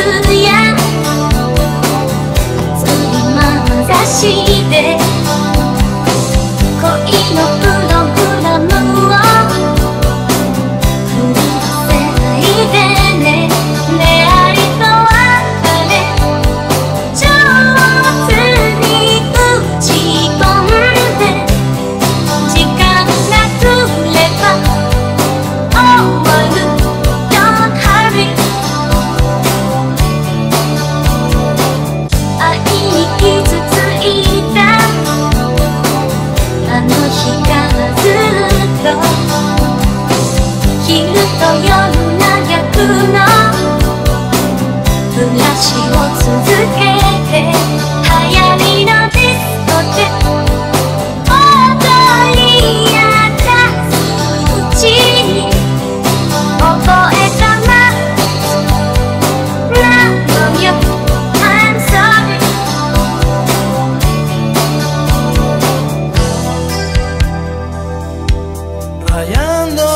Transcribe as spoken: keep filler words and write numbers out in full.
누구야 소리만 다시대 거의 높은 너무나 무워 그새 이대네 내 아리따와 안에 좋으니 굳이 뻔한데 지가 나 둘레봐 어머니 I am the